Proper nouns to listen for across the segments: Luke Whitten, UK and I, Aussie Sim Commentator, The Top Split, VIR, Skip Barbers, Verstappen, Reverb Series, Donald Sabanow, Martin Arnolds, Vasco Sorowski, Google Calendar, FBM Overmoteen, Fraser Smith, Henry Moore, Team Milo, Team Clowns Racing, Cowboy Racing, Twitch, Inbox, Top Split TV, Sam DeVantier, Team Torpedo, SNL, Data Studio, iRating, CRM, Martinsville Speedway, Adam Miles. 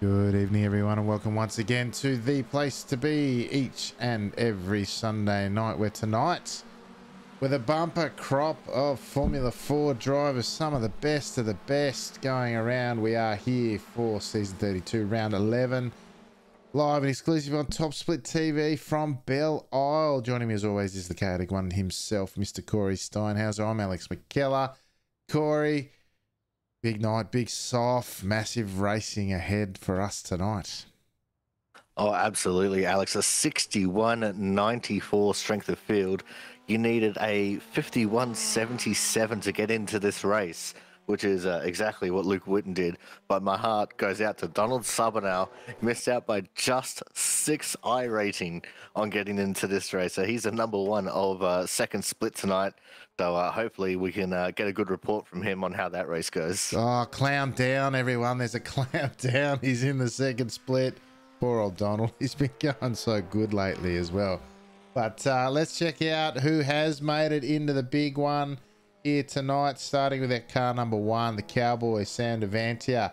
Good evening, everyone, and welcome once again to the place to be each and every Sunday night, where tonight, with a bumper crop of Formula Ford drivers, some of the best going around, we are here for Season 32, Round 11, live and exclusive on Top Split TV from Belle Isle. Joining me as always is the chaotic one himself, Mr. Corey Steinhauser. I'm Alex McKellar. Corey, big night, big soft, massive racing ahead for us tonight. Oh, absolutely, Alex. A 61.94 strength of field. You needed a 51.77 to get into this race, which is exactly what Luke Whitten did. But my heart goes out to Donald Sabanow. Missed out by just 6 iRating on getting into this race. So he's the number one of second split tonight. So hopefully we can get a good report from him on how that race goes. Oh, clown down, everyone. There's a clown down. He's in the second split. Poor old Donald. He's been going so good lately as well. But let's check out who has made it into the big one here tonight, starting with that car number one, the Cowboy, Sam DeVantier.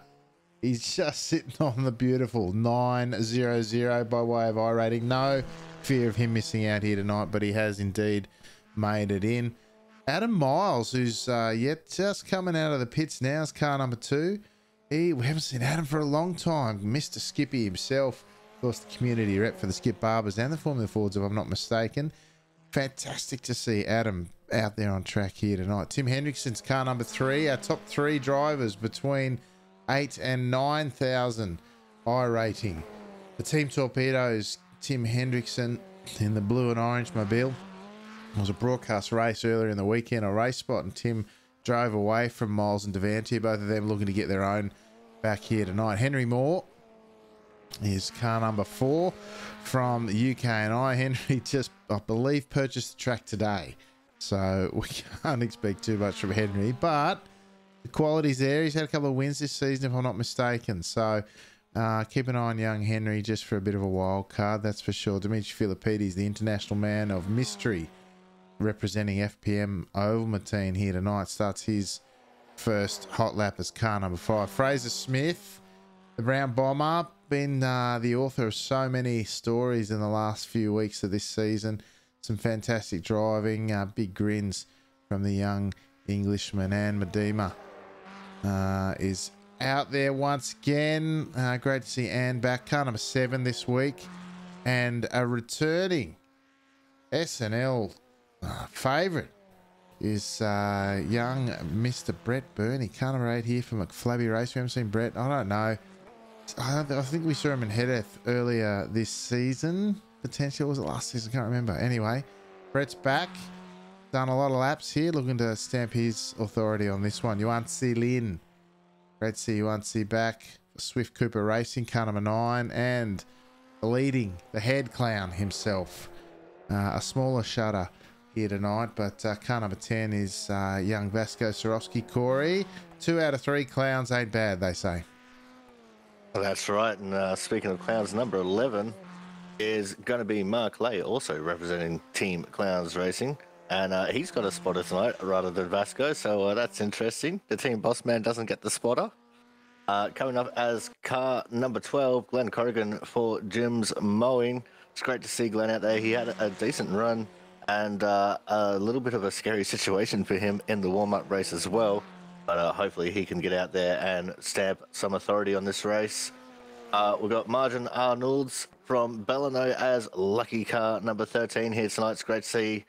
He's just sitting on the beautiful 9.00 by way of iRating. No fear of him missing out here tonight, but he has indeed made it in. Adam Miles, who's yet just coming out of the pits now, is car number two. We haven't seen Adam for a long time. Mr. Skippy himself, of course, the community rep for the Skip Barbers and the Formula Fords, if I'm not mistaken. Fantastic to see Adam out there on track here tonight. Tim Hendrickson's car number three. Our top three drivers between 8,000 and 9,000 iRating. The Team Torpedo's Tim Hendrickson in the blue and orange mobile. It was a broadcast race earlier in the weekend, a race spot, and Tim drove away from Miles and DeVantier, both of them looking to get their own back here tonight. Henry Moore is car number four from UK and I. Henry just, I believe, purchased the track today, so we can't expect too much from Henry, but the quality's there. He's had a couple of wins this season, if I'm not mistaken, so keep an eye on young Henry just for a bit of a wild card, that's for sure. Dimitri Filippidis, the international man of mystery, representing FBM Overmoteen here tonight, starts his first hot lap as car number five. Fraser Smith, the brown bomber, been the author of so many stories in the last few weeks of this season. Some fantastic driving, big grins from the young Englishman. Anne Medema is out there once again. Great to see Anne back. Car number seven this week, and a returning SNL favourite is young Mr. Brett McBurney. Car number eight here for McFlabby Race. We haven't seen Brett. I don't know. I think we saw him in Hedeth earlier this season. Potentially, was it last season? I can't remember. Anyway, Brett's back. Done a lot of laps here, looking to stamp his authority on this one. Yuansi Lin. Great to see Yuansi back. Swift Cooper Racing, car number nine, and leading the head clown himself. A smaller shutter here tonight, but car number 10 is young Vasco Sorowski. Corey, 2 out of 3 clowns ain't bad, they say. Well, that's right, and speaking of clowns, number 11 is going to be Mark Lay, also representing Team Clowns Racing, and he's got a spotter tonight rather than Vasco, so that's interesting. The team boss man doesn't get the spotter. Coming up as car number 12, Glenn Corrigan for Jim's Mowing. It's great to see Glenn out there. He had a decent run, and a little bit of a scary situation for him in the warm-up race as well, but hopefully he can get out there and stamp some authority on this race. We've got Martin Arnolds from Belle Isle as lucky car number 13 here tonight. It's great to see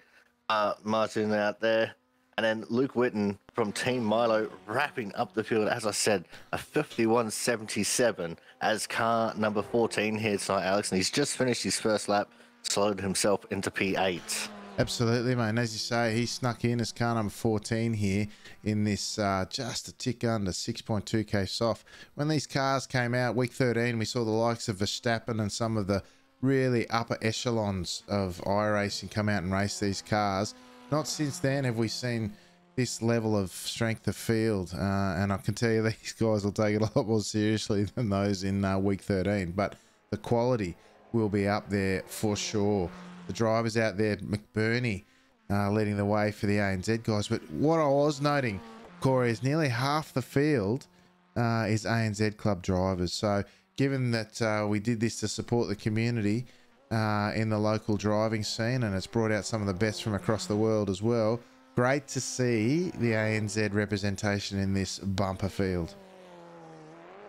Martin out there. And then Luke Whitten from Team Milo wrapping up the field, as I said, a 51.77 as car number 14 here tonight, Alex, and he's just finished his first lap, slowed himself into P8. Absolutely, mate. And as you say, he snuck in as car number 14 here in this just a tick under 6.2k soft. When these cars came out, week 13, we saw the likes of Verstappen and some of the really upper echelons of iRacing come out and race these cars. Not since then have we seen this level of strength of field. And I can tell you these guys will take it a lot more seriously than those in week 13. But the quality will be up there for sure. The drivers out there, McBurney leading the way for the ANZ guys. But what I was noting, Corey, is nearly half the field is ANZ club drivers. So given that we did this to support the community in the local driving scene, and it's brought out some of the best from across the world as well. Great to see the ANZ representation in this bumper field.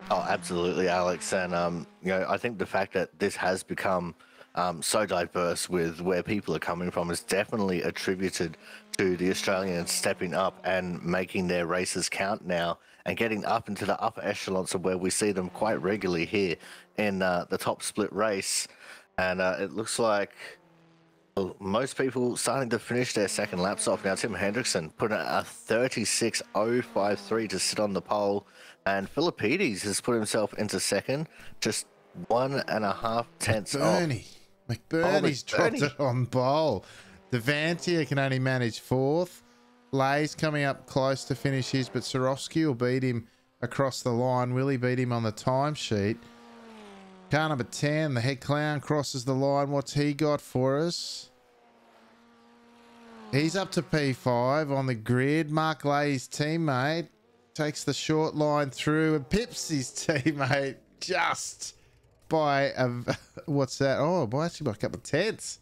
Oh, absolutely, Alex. And, you know, I think the fact that this has become so diverse with where people are coming from is definitely attributed to the Australians stepping up and making their races count now and getting up into the upper echelons of where we see them quite regularly here in the Top Split race. And it looks like most people starting to finish their second laps off. Now, Tim Hendrickson put in a 36.053 to sit on the pole. And Filippidis has put himself into second, just 1.5 tenths off. McBurney's dropped it on pole. DeVantier can only manage fourth. Lay's coming up close to finish his, but Sorowski will beat him across the line. Will he beat him on the timesheet? Car number 10, the head clown, crosses the line. What's he got for us? He's up to P5 on the grid. Mark Lay's teammate takes the short line through and pips his teammate just by a, what's that? Oh, by actually by a couple of tenths.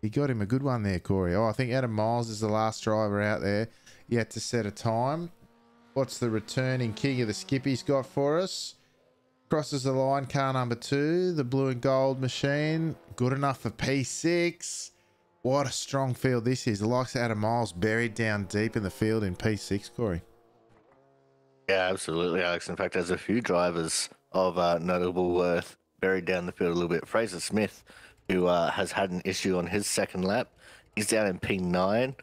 He got him a good one there, Corey. Oh, I think Adam Miles is the last driver out there yet to set a time. What's the returning king of the skippies got for us? Crosses the line, car number 2, the blue and gold machine. Good enough for P6. What a strong field this is. The likes of Adam Miles buried down deep in the field in P6, Corey. Yeah, absolutely, Alex. In fact, there's a few drivers of notable worth buried down the field a little bit. Fraser Smith, who has had an issue on his second lap, he's down in P9.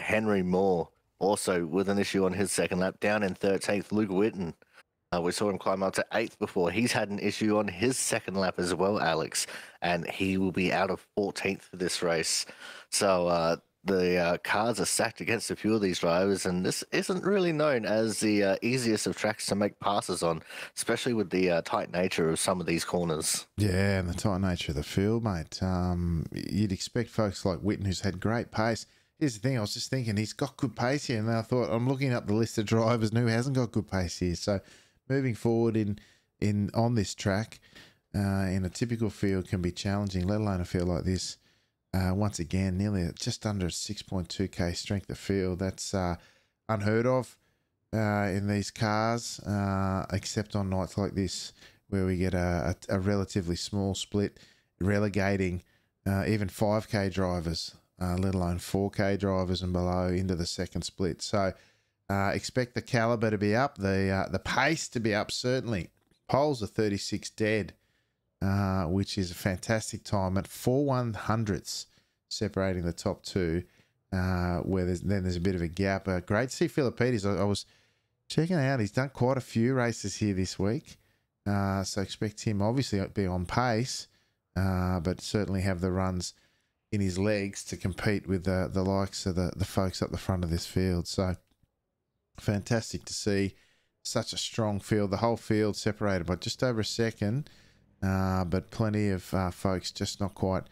Henry Moore, also with an issue on his second lap, down in 13th. Luke Whitten, we saw him climb up to 8th before. He's had an issue on his second lap as well, Alex, and he will be out of 14th for this race. So, the cars are stacked against a few of these drivers, and this isn't really known as the easiest of tracks to make passes on, especially with the tight nature of some of these corners. Yeah, and the tight nature of the field, mate. You'd expect folks like Whitten, who's had great pace. Here's the thing, I was just thinking, he's got good pace here, and then I thought, I'm looking up the list of drivers and who hasn't got good pace here. So moving forward in on this track, in a typical field can be challenging, let alone a field like this. Once again, nearly just under 6.2k strength of field. That's unheard of in these cars, except on nights like this where we get a relatively small split, relegating even 5k drivers, let alone 4k drivers and below into the second split. So expect the caliber to be up, the pace to be up, certainly. Poles are 36 dead. Which is a fantastic time at 4/100ths, separating the top two, where there's a bit of a gap. Great to see Filippidis. I was checking out. He's done quite a few races here this week. So expect him, obviously, to be on pace, but certainly have the runs in his legs to compete with the likes of the folks up the front of this field. So fantastic to see such a strong field. The whole field separated by just over a second. But plenty of folks just not quite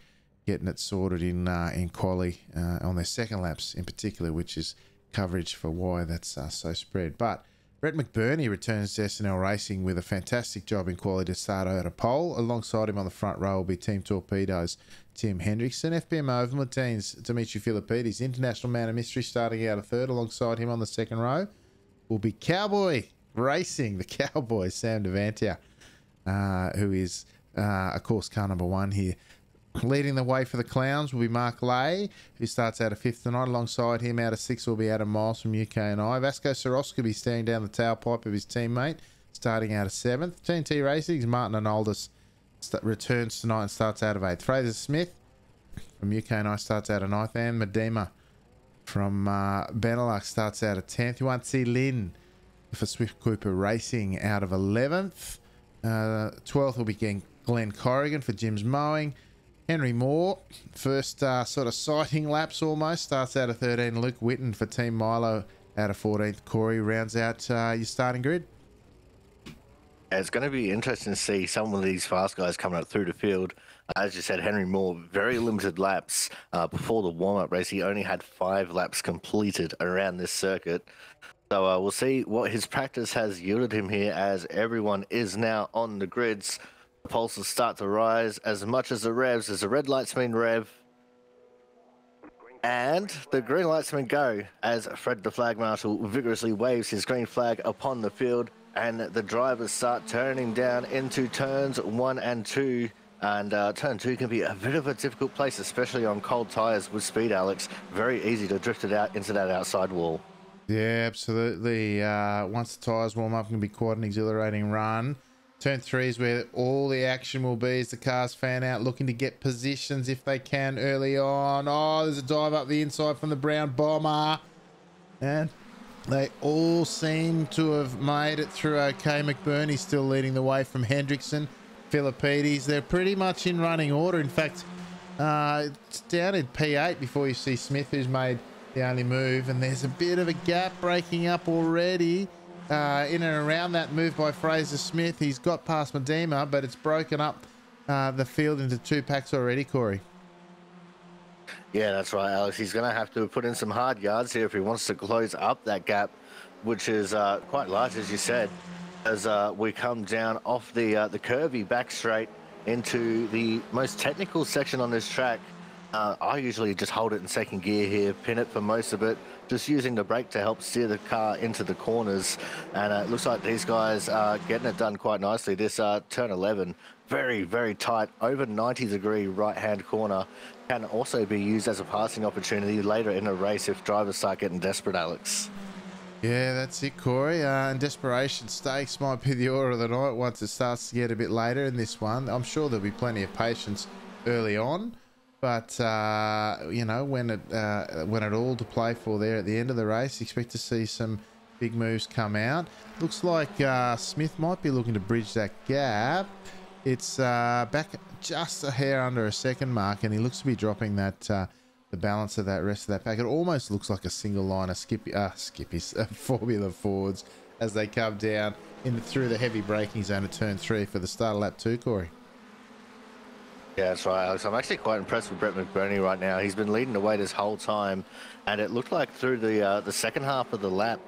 getting it sorted in quali on their second laps in particular, which is coverage for why that's so spread. But Brett McBurney returns to SNL Racing with a fantastic job in quali to start out a pole. Alongside him on the front row will be Team Torpedo's Tim Hendrickson, FBM Overmoteen's Dimitri Filippidis, International Man of Mystery, starting out a third. Alongside him on the second row will be Cowboy Racing, the Cowboy, Sam DeVantier. Who is, of course, car number 1 here. Leading the way for the Clowns will be Mark Lay, who starts out of 5th tonight. Alongside him, out of 6th, will be Adam Miles from UK and I. Vasco Sorowski will be staring down the tailpipe of his teammate, starting out of 7th. TNT Racing's Martin Arnolds returns tonight and starts out of 8th. Fraser Smith from UK and I starts out of 9th. Anne Medema from Benelux starts out of 10th. Yuan Tse Lin for Swift Cooper Racing out of 11th. 12th will be Glenn Corrigan for Jim's Mowing. Henry Moore, first sort of sighting laps almost, starts out of 13. Luke Whitten for Team Milo out of 14th. Corey rounds out your starting grid. It's going to be interesting to see some of these fast guys coming up through the field. As you said, Henry Moore, very limited laps before the warm-up race. He only had 5 laps completed around this circuit. So we'll see what his practice has yielded him here as everyone is now on the grids. Pulses start to rise as much as the revs, as the red lights mean rev. And the green lights mean go, as Fred the Flag Marshal vigorously waves his green flag upon the field, and the drivers start turning down into turns 1 and 2. And turn 2 can be a bit of a difficult place, especially on cold tyres with speed, Alex. Very easy to drift it out into that outside wall. Yeah, absolutely. Once the tyres warm up, it can be quite an exhilarating run. Turn 3 is where all the action will be, as the cars fan out, looking to get positions if they can early on. Oh, there's a dive up the inside from the brown bomber. And they all seem to have made it through okay. McBurney still leading the way from Hendrickson. Filippidis, they're pretty much in running order. In fact, it's down in P8 before you see Smith, who's made the only move, and there's a bit of a gap breaking up already in and around that move by Fraser Smith. He's got past Medema, but it's broken up the field into two packs already, Corey. Yeah, that's right, Alex. He's going to have to put in some hard yards here if he wants to close up that gap, which is quite large, as you said, as we come down off the curvy back straight into the most technical section on this track. I usually just hold it in second gear here, pin it for most of it, just using the brake to help steer the car into the corners. And it looks like these guys are getting it done quite nicely. This turn 11, very, very tight, over 90-degree right-hand corner, can also be used as a passing opportunity later in the race if drivers start getting desperate, Alex. Yeah, that's it, Corey. And desperation stakes might be the order of the night once it starts to get a bit later in this one. I'm sure there'll be plenty of patience early on, but you know, when it all to play for there at the end of the race, expect to see some big moves come out. Looks like Smith might be looking to bridge that gap. It's back just a hair under a second mark, and he looks to be dropping that. The balance of that rest of that pack, it almost looks like a single line of Formula Fords as they come down through the heavy braking zone of turn 3 for the start of lap 2, Corey. Yeah, that's right, Alex. I'm actually quite impressed with Brett McBurney right now. He's been leading the way this whole time, and it looked like through the second half of the lap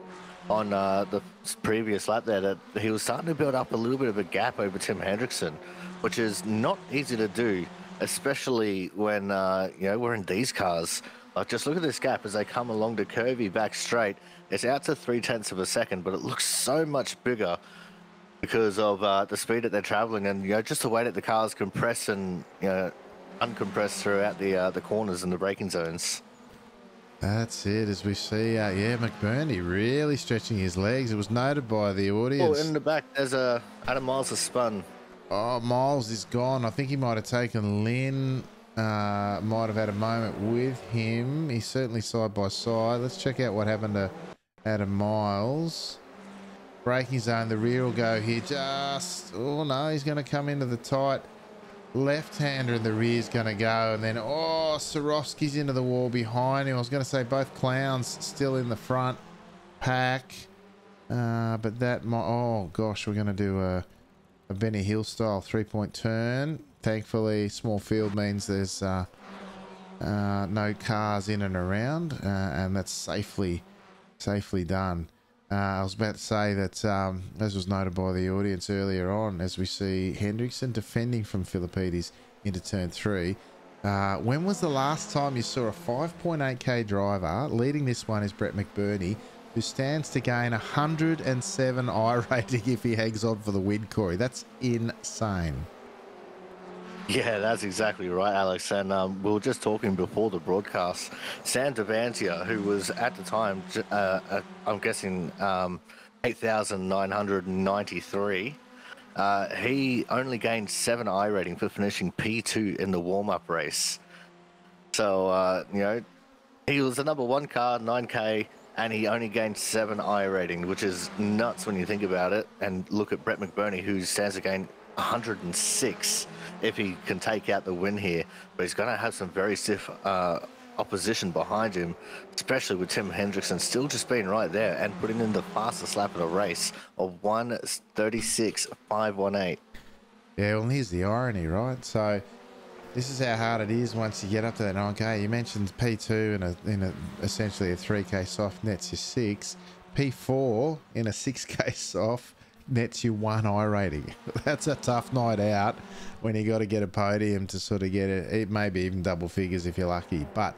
on the previous lap there that he was starting to build up a little bit of a gap over Tim Hendrickson, which is not easy to do, especially when you know, we're in these cars. Like, just look at this gap as they come along the curvy back straight. It's out to 0.3 of a second, but it looks so much bigger because of the speed that they're traveling, and you know, just the way that the cars compress and, you know, uncompress throughout the corners and the braking zones. That's it, as we see, yeah, McBurney really stretching his legs. It was noted by the audience. Oh, in the back, there's Adam Miles has spun. Oh, Miles is gone. I think he might have taken Lynn. Might have had a moment with him. He's certainly side by side. Let's check out what happened to Adam Miles. Braking zone, the rear will go here. Just, oh no, he's going to come into the tight left-hander, and the rear's going to go. And then, oh, Sorowski's into the wall behind him. I was going to say both clowns still in the front pack. But that might, oh gosh, we're going to do a Benny Hill style three-point turn. Thankfully, small field means there's no cars in and around, and that's safely done. I was about to say that, as was noted by the audience earlier on, as we see Hendrickson defending from Filippidis into turn 3. When was the last time you saw a 5.8k driver? Leading this one is Brett McBurney, who stands to gain 107 I rating if he hangs on for the win, Corey. That's insane. Yeah, that's exactly right, Alex. And we were just talking before the broadcast, Sam DeVantier, who was at the time, I'm guessing, 8,993. He only gained 7 I rating for finishing P2 in the warm-up race. So, you know, he was the number 1 car, 9K, and he only gained 7 I rating, which is nuts when you think about it. And look at Brett McBurney, who stands to gain 106 if he can take out the win here. But he's going to have some very stiff opposition behind him, especially with Tim Hendrickson still just being right there and putting in the fastest lap of the race of 1:36.518. Yeah, well, here's the irony, right? So this is how hard it is once you get up to that 9K. You mentioned P2 in essentially a 3K soft nets your 6. P4 in a 6K soft nets you one iRating. That's a tough night out when you got to get a podium to sort of get it. It may be even double figures if you're lucky, but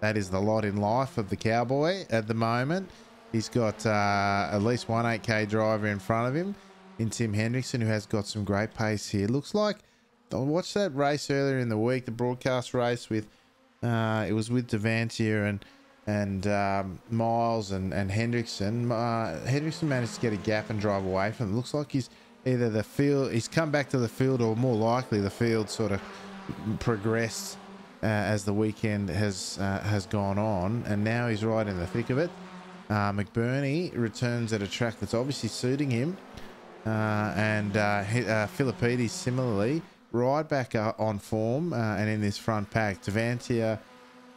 that is the lot in life of the Cowboy at the moment. He's got at least one 8K driver in front of him in Tim Hendrickson, who has got some great pace here. Looks like I watched that race earlier in the week, the broadcast race with it was with DeVantier and Miles and Hendrickson. Hendrickson managed to get a gap and drive away from it. Looks like he's either the field, he's come back to the field, or more likely the field sort of progressed as the weekend has gone on, and now he's right in the thick of it. McBurney returns at a track that's obviously suiting him, and Filippidis similarly ride back on form and in this front pack. DeVantier,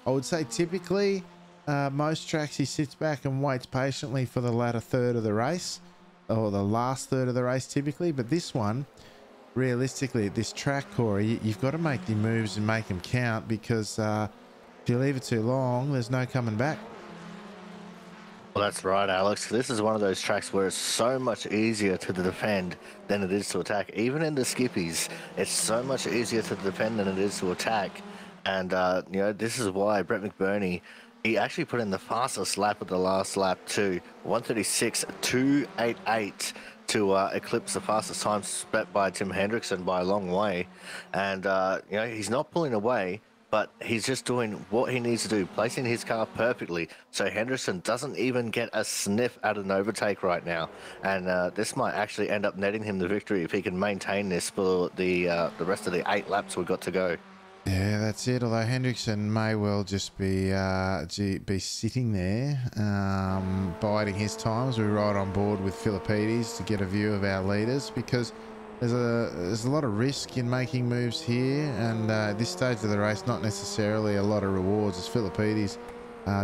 I would say typically most tracks he sits back and waits patiently for the latter third of the race, or the last third of the race typically, but this one, realistically at this track, Corey, you've got to make the moves and make them count, because if you leave it too long, there's no coming back. Well, that's right, Alex. This is one of those tracks where it's so much easier to defend than it is to attack. Even in the skippies, it's so much easier to defend than it is to attack. And, you know, this is why Brett McBurney, he actually put in the fastest lap of the last lap too, 1:36.288, to eclipse the fastest time set by Tim Hendrickson by a long way. And, you know, he's not pulling away, but he's just doing what he needs to do, placing his car perfectly, so Hendrickson doesn't even get a sniff at an overtake right now. And this might actually end up netting him the victory if he can maintain this for the rest of the 8 laps we've got to go. Yeah, that's it. Although Hendrickson may well just be sitting there, biding his time as we ride on board with Filippidis to get a view of our leaders, because there's a lot of risk in making moves here, and at this stage of the race, not necessarily a lot of rewards, as Filippidis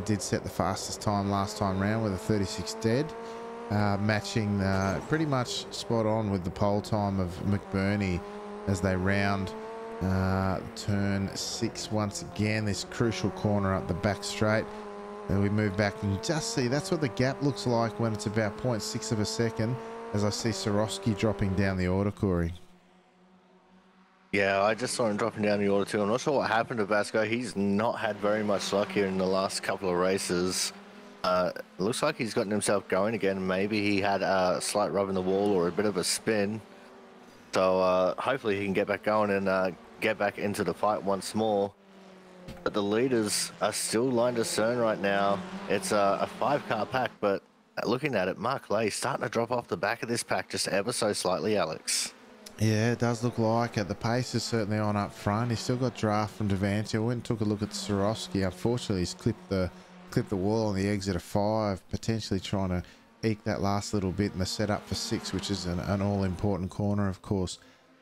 did set the fastest time last time round with a 36 dead, matching pretty much spot on with the pole time of McBurney as they round turn 6 once again, this crucial corner up the back straight. And we move back and just see, that's what the gap looks like when it's about 0.6 of a second, as I see Sorowski dropping down the order, Corey. Yeah, I just saw him dropping down the order too. I'm not sure what happened to Vasco. He's not had very much luck here in the last couple of races. Looks like he's gotten himself going again. Maybe he had a slight rub in the wall or a bit of a spin. So hopefully he can get back going and get back into the fight once more. But the leaders are still line discern right now. It's a 5-car pack, but looking at it, Mark Lay starting to drop off the back of this pack just ever so slightly, Alex. Yeah, it does look like it. The pace is certainly on up front. He's still got draft from DeVantier. I went and took a look at Sorowski. Unfortunately, he's clipped the wall on the exit of 5, potentially trying to eke that last little bit in the setup for 6, which is an all-important corner, of course.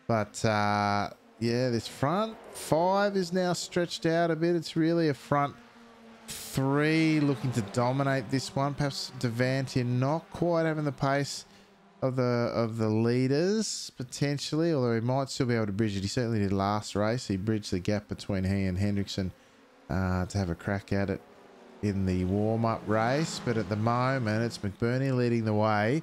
But, yeah, this front 5 is now stretched out a bit. It's really a front 3 looking to dominate this one. Perhaps DeVantier not quite having the pace of the leaders potentially, although he might still be able to bridge it. He certainly did last race. He bridged the gap between he and Hendrickson to have a crack at it in the warm-up race. But at the moment, it's McBurney leading the way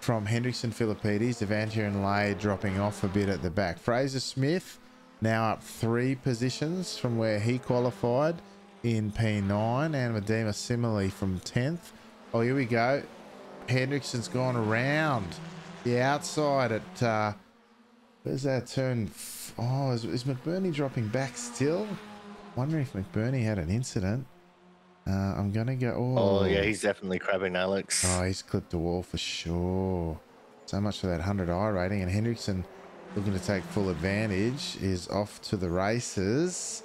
from Hendrickson, Filippidis, DeVantier and Lay dropping off a bit at the back. Fraser Smith now up 3 positions from where he qualified in P9, and Medema similarly from 10th. Oh, here we go. Hendrickson's gone around the outside at where's that turn? Oh, is McBurney dropping back still? Wondering if McBurney had an incident. I'm gonna go. Oh yeah, he's definitely crabbing, Alex. Oh, he's clipped the wall for sure. So much for that 100i rating, and Hendrickson looking to take full advantage is off to the races.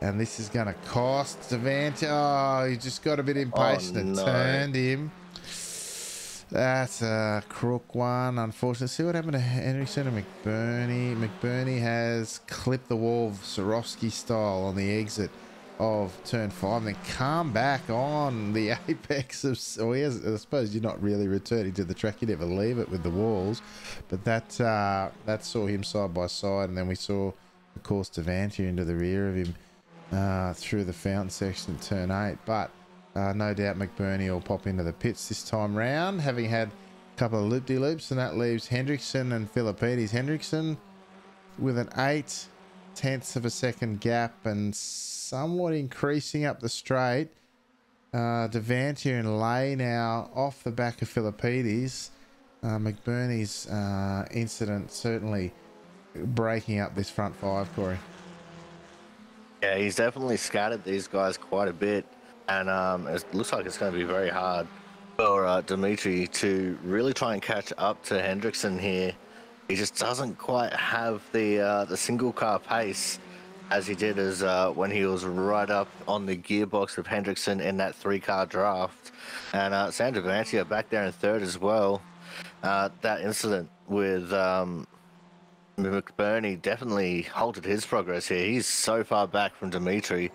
And this is going to cost DeVantier. Oh, he just got a bit impatient and turned him. That's a crook one, unfortunately. See what happened to Hendrickson and McBurney. McBurney has clipped the wall, Sorowski style, on the exit of turn 5. Then come back on the apex of... Well, he has, I suppose you're not really returning to the track. You never leave it with the walls. But that saw him side by side. And then we saw, of course, DeVantier into the rear of him. Through the fountain section at turn 8, but no doubt McBurney will pop into the pits this time round, having had Couple of loop-de-loops, and that leaves Hendrickson and Filippidis. Hendrickson with an 0.8 of a second gap and somewhat increasing up the straight. DeVantier and Lay now off the back of Filippidis. McBurney's incident certainly breaking up this front five, Corey. Yeah, he's definitely scattered these guys quite a bit, and it looks like it's going to be very hard for Dimitri to really try and catch up to Hendrickson here. He just doesn't quite have the single car pace as he did as when he was right up on the gearbox of Hendrickson in that three-car draft. And Sam DeVantier back there in third as well. That incident with McBurney definitely halted his progress here. He's so far back from Dimitri.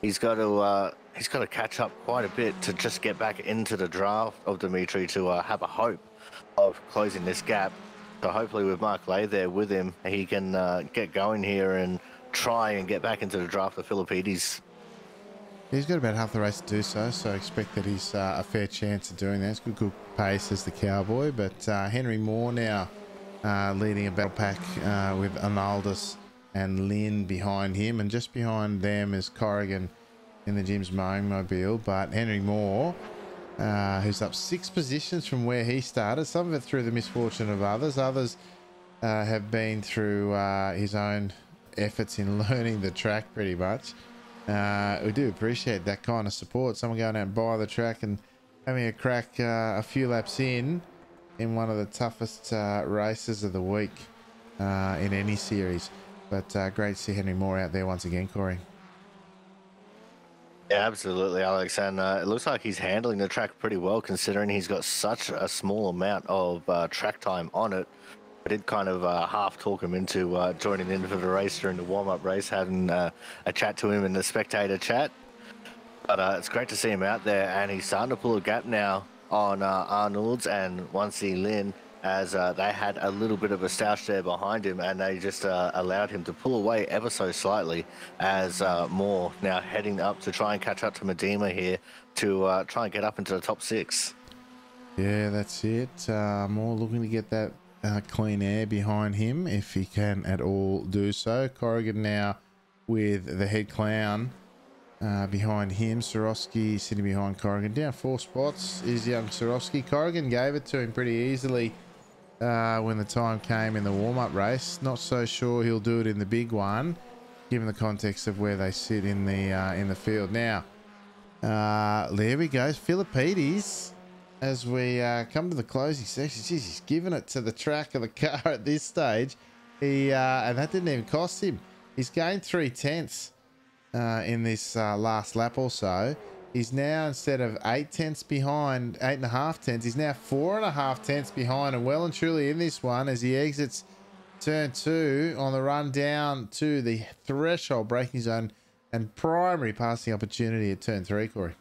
He's got to catch up quite a bit to just get back into the draft of Dimitri to have a hope of closing this gap. So hopefully with Mark Lay there with him, he can get going here and try and get back into the draft of Filippidis. He's got about half the race to do so, so expect that he's a fair chance of doing that. It's good pace as the Cowboy, but Henry Moore now leading a battle pack with Arnolds and Lynn behind him, and just behind them is Corrigan in the Jim's Mowing Mobile. But Henry Moore, who's up 6 positions from where he started, some of it through the misfortune of others. Others have been through his own efforts in learning the track pretty much. We do appreciate that kind of support. Someone going out by the track and having a crack a few laps in one of the toughest races of the week in any series. But great to see Henry Moore out there once again, Corey. Yeah, absolutely, Alex. And it looks like he's handling the track pretty well, considering he's got such a small amount of track time on it. I did kind of half talk him into joining in for the race during the warm-up race, having a chat to him in the spectator chat. But it's great to see him out there, and he's starting to pull a gap now on Arnolds and Wansey Lin, as they had a little bit of a stoush there behind him, and they just allowed him to pull away ever so slightly, as Moore now heading up to try and catch up to Medema here to try and get up into the top 6. Yeah, that's it. Moore looking to get that clean air behind him if he can at all do so. Corrigan now with the head clown behind him. Sorowski sitting behind Corrigan. Down 4 spots is young Sorowski. Corrigan gave it to him pretty easily when the time came in the warm-up race. Not so sure he'll do it in the big one, given the context of where they sit in the field now. There we go. Filippidis. As we come to the closing section, geez, he's giving it to the track of the car at this stage. He and that didn't even cost him. He's gained 3 tenths in this last lap or so. He's now, instead of 8 tenths behind, 8.5 tenths, he's now 4.5 tenths behind, and well and truly in this one as he exits turn 2 on the run down to the threshold braking zone and primary passing opportunity at turn 3, Corey.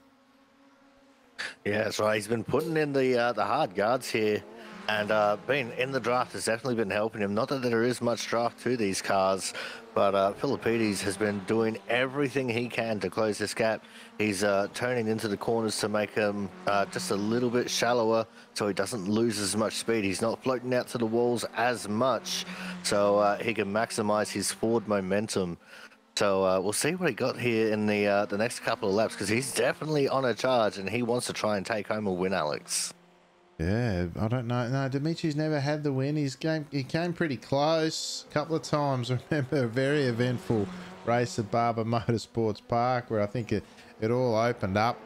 Yeah, that's right. He's been putting in the hard guards here, and being in the draft has definitely been helping him. Not that there is much draft to these cars, but Filippidis has been doing everything he can to close this gap. He's turning into the corners to make him just a little bit shallower so he doesn't lose as much speed. He's not floating out to the walls as much, so he can maximize his forward momentum. So we'll see what he got here in the next couple of laps, because he's definitely on a charge and he wants to try and take home a win, Alex. Yeah, I don't know. No, Dimitri's never had the win. He came pretty close a couple of times. Remember, a very eventful race at Barber Motorsports Park where I think it all opened up.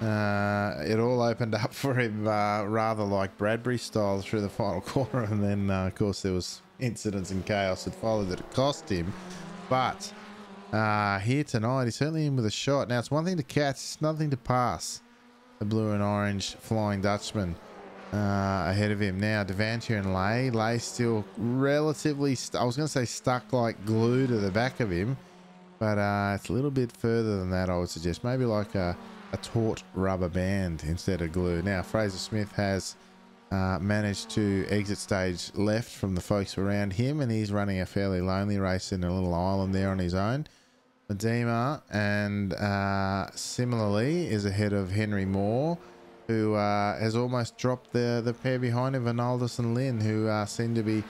It all opened up for him rather like Bradbury style through the final corner, and then, of course, there was incidents and chaos that followed that it cost him. But... here tonight, he's certainly in with a shot. Now, it's one thing to catch, it's nothing to pass. The blue and orange Flying Dutchman ahead of him. Now, DeVantier and Lay. Lay still relatively, I was going to say stuck like glue to the back of him, but it's a little bit further than that, I would suggest. Maybe like a taut rubber band instead of glue. Now, Fraser Smith has managed to exit stage left from the folks around him, and he's running a fairly lonely race in a little island there on his own. Medema and similarly is ahead of Henry Moore who has almost dropped the pair behind him, Vinaldis and Lynn, who seem to be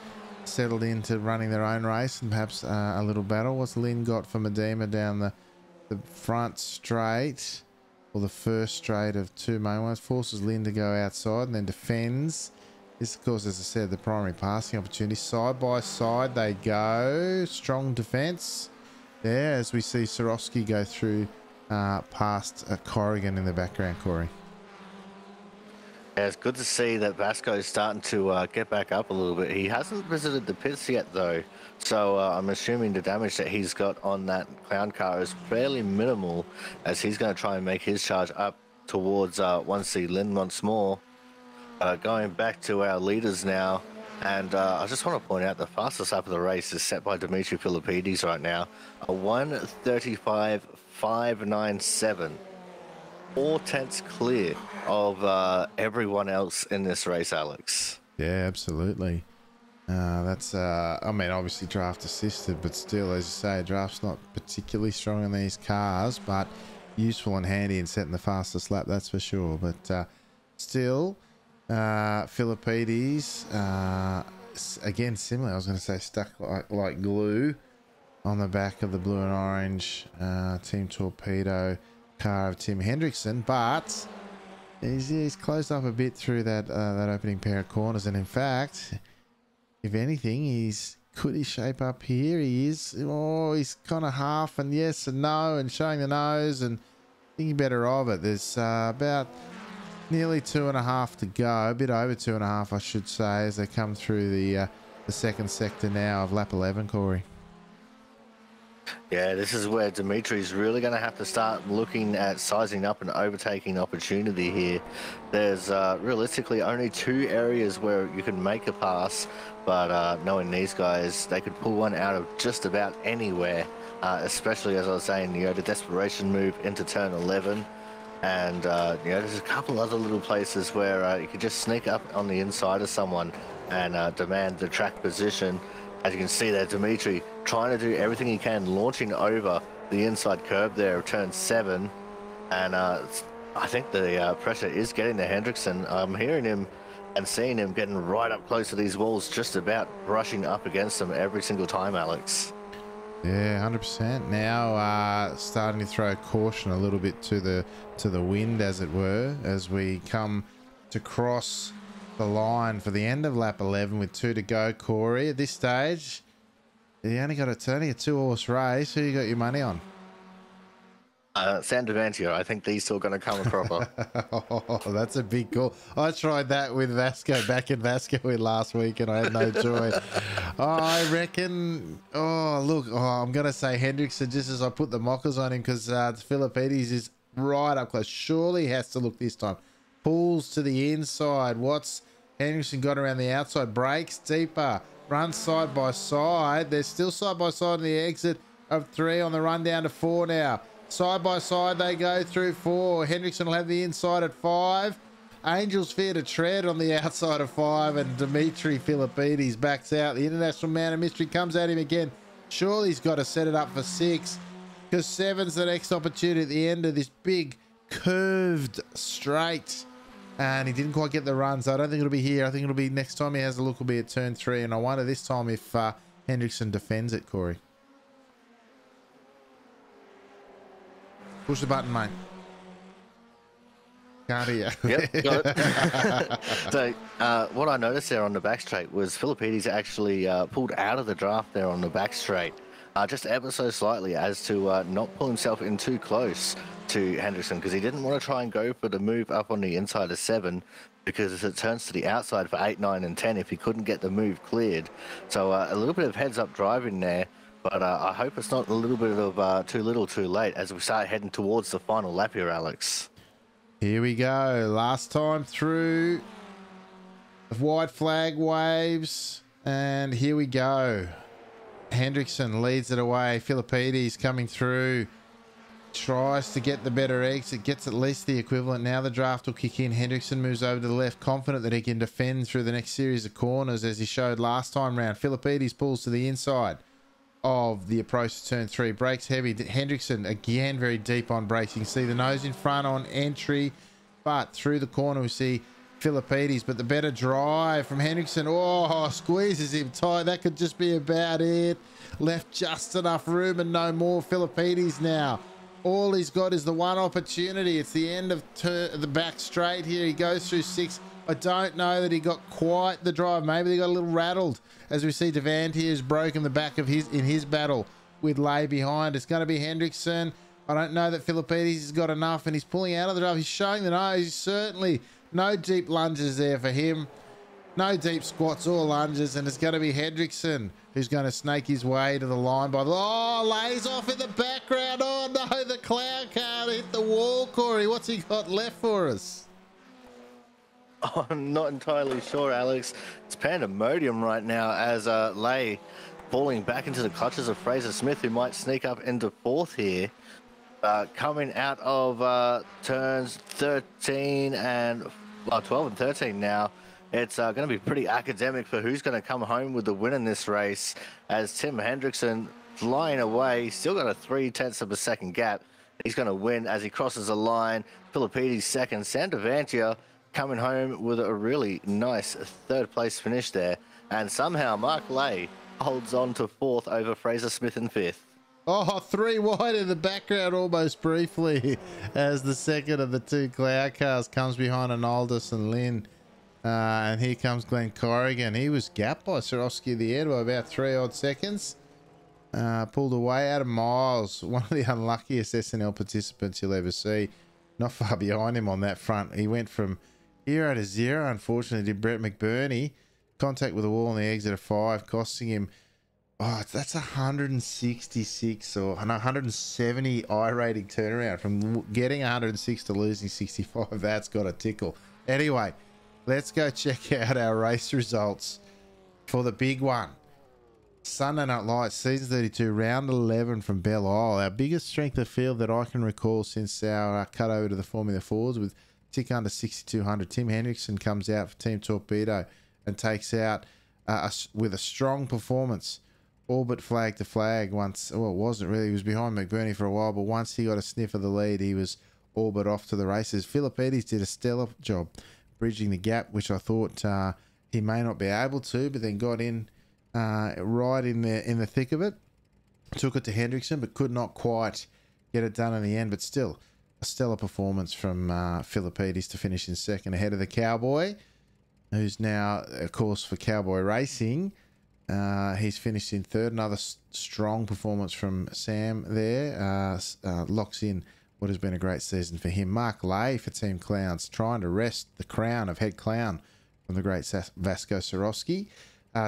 settled into running their own race and perhaps a little battle. What's Lynn got for Medema down the front straight, or the first straight of two main ones? Forces Lynn to go outside and then defends. This, of course, as I said, the primary passing opportunity. Side by side they go. Strong defense there as we see Sorowski go through past Corrigan in the background, Corey. Yeah, it's good to see that Vasco's starting to get back up a little bit. He hasn't visited the pits yet, though, so I'm assuming the damage that he's got on that clown car is fairly minimal, as he's going to try and make his charge up towards 1C Lynn once more. Going back to our leaders now, and I just want to point out the fastest lap of the race is set by Dimitri Filippidis right now, a 1:35.597. 4 tenths clear of everyone else in this race, Alex. Yeah, absolutely. That's I mean, obviously draft assisted, but still, as you say, draft's not particularly strong in these cars, but useful and handy in setting the fastest lap, that's for sure. But still, Filippidis again, similar, I was going to say, stuck like glue on the back of the blue and orange Team Torpedo car of Tim Hendrickson, but he's closed up a bit through that that opening pair of corners, and in fact, if anything, could he shape up here? He is. Oh, he's kind of half and yes and no, and showing the nose and thinking better of it. There's about nearly 2.5 to go, a bit over 2.5, I should say, as they come through the second sector now of lap 11, Corey. Yeah, this is where Dimitri's really going to have to start looking at sizing up and overtaking opportunity here. There's realistically only 2 areas where you can make a pass, but knowing these guys, they could pull one out of just about anywhere, especially, as I was saying, you know, the desperation move into turn 11. And, you know, there's a couple other little places where you could just sneak up on the inside of someone and demand the track position. As you can see there, Dimitri trying to do everything he can, launching over the inside curb there of turn 7. And I think the pressure is getting to Hendrickson. I'm hearing him and seeing him getting right up close to these walls, just about brushing up against them every single time, Alex. Yeah, 100%. Now starting to throw caution a little bit to the wind, as it were, as we come to cross the line for the end of lap 11 with 2 to go, Corey. At this stage, you only got a turning a 2-horse race. Who you got your money on? Sam DeVantier. I think these two are going to come a cropper. Oh, that's a big call. I tried that with Vasco back in Vasco last week, and I had no joy. I reckon. Oh, look, I'm going to say Hendrickson, just as I put the mockers on him, because Filippidis is right up close. Surely he has to look this time. Pulls to the inside. What's Hendrickson got around the outside? Breaks deeper. Runs side by side. They're still side by side in the exit of 3 on the run down to 4 now. Side by side they go through 4. Hendrickson will have the inside at 5. Angel's Fear to tread on the outside of 5. And Dimitri Filippidis backs out. The International Man of Mystery comes at him again. Surely he's got to set it up for 6. Because 7's the next opportunity at the end of this big curved straight. And he didn't quite get the run, so I don't think it'll be here. I think it'll be next time he has a look, will be at turn 3. And I wonder this time if Hendrickson defends it, Corey. Push the button, mate. Can't hear you. Yep, got it. So what I noticed there on the back straight was Filippidis actually pulled out of the draft there on the back straight, just ever so slightly, as to not pull himself in too close to Hendrickson, because he didn't want to try and go for the move up on the inside of 7, because it turns to the outside for 8, 9, and 10 if he couldn't get the move cleared. So a little bit of heads up driving there, but I hope it's not a little bit of too little too late as we start heading towards the final lap here, Alex. Here we go, last time through, white flag waves, and here we go. Hendrickson leads it away. Filippidis coming through, tries to get the better exit, gets at least the equivalent. Now the draft will kick in. Hendrickson moves over to the left, confident that he can defend through the next series of corners, as he showed last time round. Filippidis pulls to the inside of the approach to turn 3, breaks heavy. Hendrickson again very deep on brakes. You can see the nose in front on entry, But through the corner, we see Filippidis, but the better drive from Hendrickson. Oh, squeezes him tight. That could just be about it. Left just enough room and no more. Filippidis now. All he's got is the one opportunity. It's the end of the back straight here. He goes through six. I don't know that he got quite the drive. Maybe they got a little rattled. As we see, DeVantier has broken the back of his in his battle with Lay behind. It's going to be Hendrickson. I don't know that Filippidis has got enough, and he's pulling out of the drive. He's showing the nose. Certainly no deep lunges there for him. No deep squats or lunges, and it's going to be Hendrickson who's going to snake his way to the line by the... Oh, Lays off in the background. Oh, no, the cloud can't hit the wall, Corey. What's he got left for us? Oh, I'm not entirely sure, Alex. It's pandemonium right now as Lay falling back into the clutches of Fraser Smith, who might sneak up into fourth here. Coming out of turns 13 and 12 and 13 now. It's going to be pretty academic for who's going to come home with the win in this race, as Tim Hendrickson flying away. Still got a 0.3 of a second gap. He's going to win as he crosses the line. Filippidis second. Sam DeVantier coming home with a really nice third place finish there. And somehow Mark Lay holds on to fourth over Fraser Smith in fifth. Oh, three wide in the background almost briefly as the second of the two cloud cars comes behind Arnolds and Lynn. And here comes Glenn Corrigan. He was gapped by Sorowski the air by about 3 odd seconds. Pulled away. Adam Miles, one of the unluckiest SNL participants you'll ever see. Not far behind him on that front. He went from 0 to 0, unfortunately, did Brett McBurney. Contact with the wall on the exit of 5, costing him... Oh, that's 166 or 170 I-rating turnaround. From getting 106 to losing 65, that's got a tickle. Anyway... Let's go check out our race results for the big one. Sunday Night Lights, Season 32, Round 11 from Belle Isle. Our biggest strength of field that I can recall since our cut over to the Formula Fords, with tick under 6,200. Tim Hendrickson comes out for Team Torpedo and takes out with a strong performance, all but flag to flag once. Well, it wasn't really. He was behind McBurney for a while, but once he got a sniff of the lead, he was all but off to the races. Filippidis did a stellar job bridging the gap, which I thought he may not be able to, but then got in right in the thick of it. Took it to Hendrickson, but could not quite get it done in the end. But still, a stellar performance from Filippidis to finish in second ahead of the Cowboy, who's now, of course, for Cowboy Racing. He's finished in third. Another strong performance from Sam there. Locks in what has been a great season for him. Mark Lay for Team Clowns, trying to wrest the crown of head clown from the great Vasco Sorowski.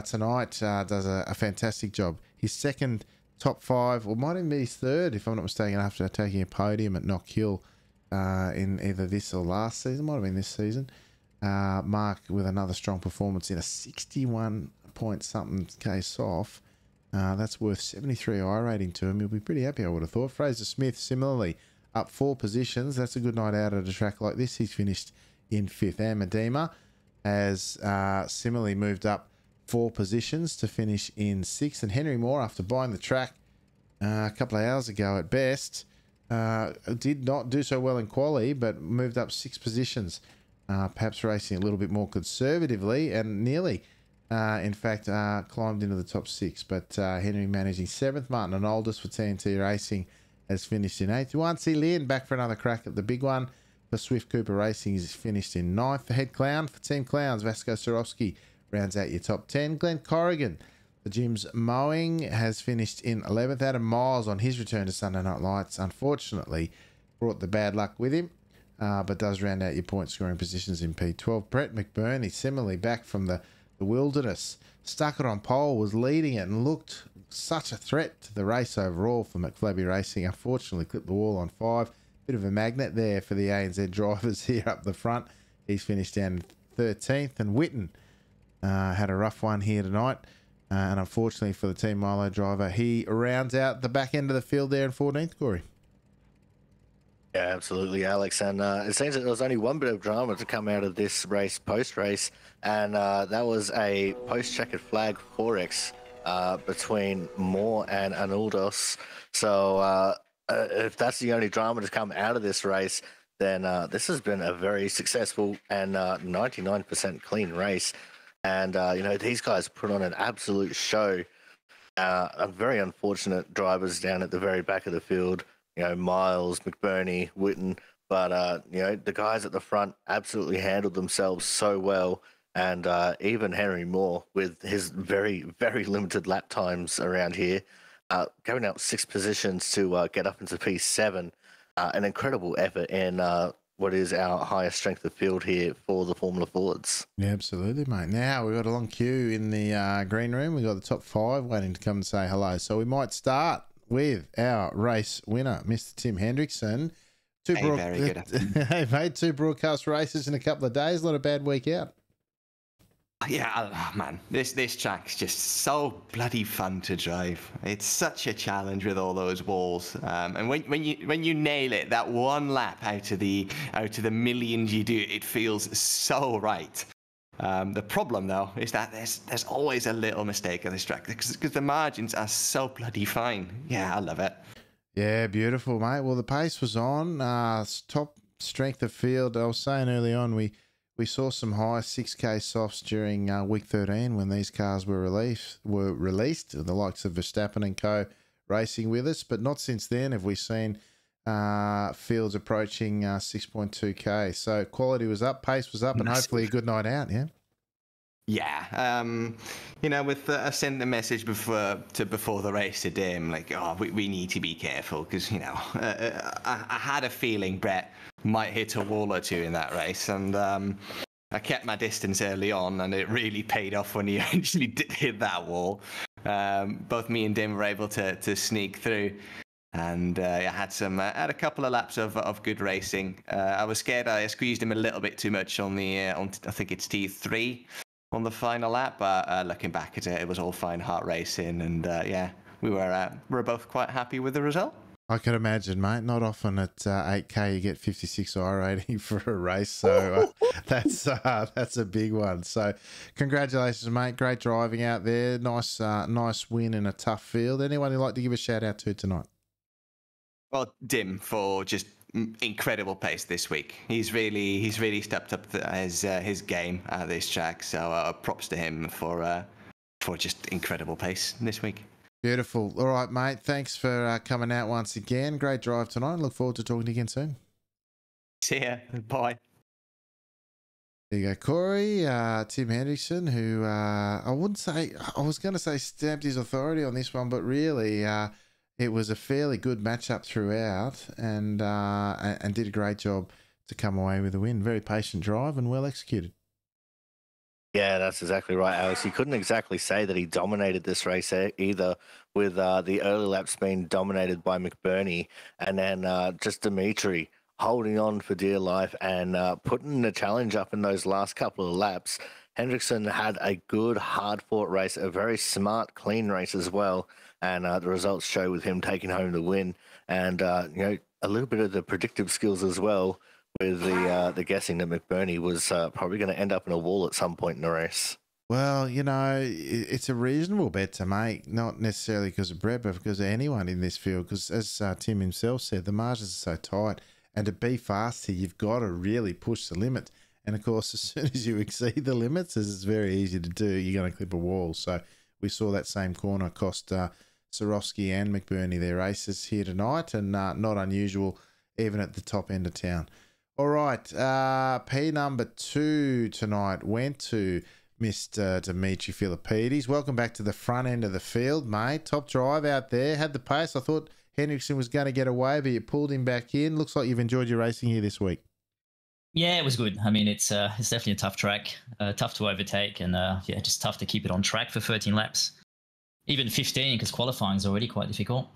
Tonight does a fantastic job. His second top five, or might even be his third, if I'm not mistaken, after taking a podium at Knock Hill in either this or last season. Might have been this season. Mark with another strong performance in a 61 point something case off. That's worth 73 I rating to him. He'll be pretty happy, I would have thought. Fraser Smith, similarly, up 4 positions. That's a good night out at a track like this. He's finished in fifth. Anne Medema has similarly moved up 4 positions to finish in sixth. And Henry Moore, after buying the track a couple of hours ago at best, did not do so well in quali, but moved up 6 positions, perhaps racing a little bit more conservatively, and nearly, in fact, climbed into the top 6. But Henry managing 7th. Martin Arnolds for TNT Racing has finished in 8th. Wansi Lin back for another crack at the big one for Swift Cooper Racing. Is finished in 9th. The head clown for Team Clowns, Vasco Sorowski, rounds out your top 10. Glenn Corrigan, the Jim's Mowing, has finished in 11th. Adam Miles, on his return to Sunday Night Lights, unfortunately brought the bad luck with him, but does round out your point scoring positions in P12. Brett McBurney, similarly back from the wilderness, stuck it on pole, was leading it and looked such a threat to the race overall for McFlabby Racing. Unfortunately, clipped the wall on 5. Bit of a magnet there for the ANZ drivers here up the front. He's finished down 13th. And Whitten had a rough one here tonight. And unfortunately for the Team Milo driver, he rounds out the back end of the field there in 14th, Corey. Yeah, absolutely, Alex. And it seems that there was only one bit of drama to come out of this race post-race, and that was a post-checkered flag 4X between Moore and Arnolds. So if that's the only drama to come out of this race, then this has been a very successful and 99% clean race. And, you know, these guys put on an absolute show. Very unfortunate drivers down at the very back of the field, you know, Miles, McBurney, Whitten. But, you know, the guys at the front absolutely handled themselves so well. And even Henry Moore, with his very, very limited lap times around here, going out 6 positions to get up into P7. An incredible effort in what is our highest strength of field here for the Formula Fords. Yeah, absolutely, mate. Now we've got a long queue in the green room. We've got the top 5 waiting to come and say hello. So we might start with our race winner, Mr. Tim Hendrickson. Hey, mate, 2 broadcast races in a couple of days. Not a bad week out. Yeah, oh, man, this track's just so bloody fun to drive. It's such a challenge with all those walls, and when you nail it, that one lap out of the millions you do, it feels so right. The problem though is that there's always a little mistake on this track because the margins are so bloody fine. Yeah, I love it. Yeah, beautiful, mate. Well, the pace was on. Top strength of field. I was saying early on we saw some high 6K softs during week 13 when these cars were released, the likes of Verstappen and co racing with us, but not since then have we seen fields approaching 6.2K. So quality was up, pace was up, and hopefully a good night out, yeah? Yeah, you know, with I sent a message before the race today. I'm like, oh, we need to be careful because, you know, I had a feeling Brett might hit a wall or two in that race, and I kept my distance early on, and it really paid off when he actually did hit that wall. Both me and Dim were able to sneak through. And I had a couple of laps of good racing. I was scared I squeezed him a little bit too much on the I think it's T3. On the final lap, but looking back at it, it was all fine heart racing, and yeah, we were both quite happy with the result. I could imagine, mate. Not often at 8K you get 56 I rating for a race, so that's a big one. So congratulations, mate. Great driving out there. Nice, nice win in a tough field. Anyone you'd like to give a shout out to tonight? Well, Dim for just incredible pace this week. He's really stepped up his game at this track. So props to him for just incredible pace this week. Beautiful. All right, mate. Thanks for coming out once again. Great drive tonight. Look forward to talking to you again soon. See ya. Bye. There you go, Corey. Tim Hendrickson, who I was going to say stamped his authority on this one, but really. It was a fairly good matchup throughout, and did a great job to come away with a win. Very patient drive and well executed. Yeah, that's exactly right, Alex. He couldn't exactly say that he dominated this race either, with the early laps being dominated by McBurney, and then just Dimitri holding on for dear life and putting the challenge up in those last couple of laps. Hendrickson had a good, hard-fought race, a very smart, clean race as well. And the results show with him taking home the win, and you know, a little bit of the predictive skills as well, with the guessing that McBurney was probably going to end up in a wall at some point in the race. Well, you know, it's a reasonable bet to make, not necessarily because of Brett, but because of anyone in this field. Because as Tim himself said, the margins are so tight, and to be fast here, you've got to really push the limit. And of course, as soon as you exceed the limits, as it's very easy to do, you're going to clip a wall. So we saw that same corner cost Sorowski and McBurney their races here tonight, and not unusual even at the top end of town. All right, P number 2 tonight went to Mr. Dimitri Filippidis. Welcome back to the front end of the field, mate. Top drive out there, had the pace. I thought Hendrickson was going to get away, but you pulled him back in. Looks like you've enjoyed your racing here this week. Yeah, it was good. I mean, it's definitely a tough track, tough to overtake, and yeah, just tough to keep it on track for 13 laps, even 15, because qualifying's already quite difficult.